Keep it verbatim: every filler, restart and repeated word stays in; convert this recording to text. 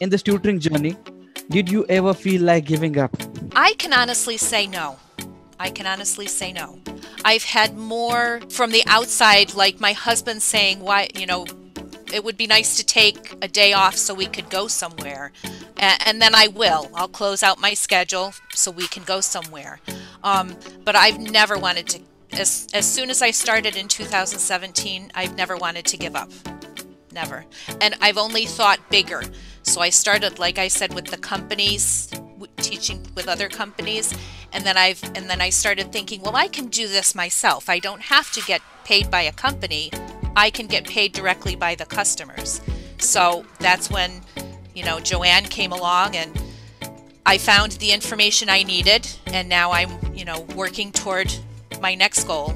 in this tutoring journey, did you ever feel like giving up? I can honestly say no. I can honestly say no. I've had more from the outside, like my husband saying, why, you know, it would be nice to take a day off so we could go somewhere. And then I will. I'll close out my schedule so we can go somewhere. Um, but I've never wanted to, as, as soon as I started in two thousand seventeen, I've never wanted to give up. Never. And I've only thought bigger. So I started, like I said, with the companies, teaching with other companies. And then I've, and then I started thinking, well, I can do this myself. I don't have to get paid by a company. I can get paid directly by the customers. So that's when, you know, Joanne came along and I found the information I needed. And now I'm, you know, working toward my next goal.